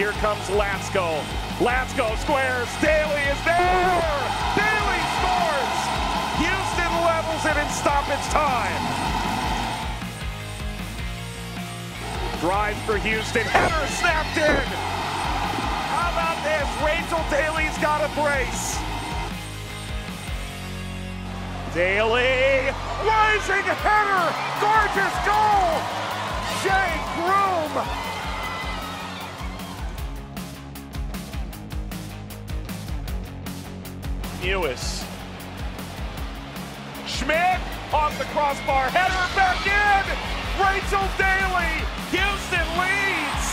Here comes Latsko. Latsko squares. Daly is there. Daly scores. Houston levels it in stoppage time. Drives for Houston. Header snapped in. How about this? Rachel Daly's got a brace. Daly, rising header, gorgeous goal, Jay Groom. Mewis, Schmidt off the crossbar, header back in, Rachel Daly, Houston leads.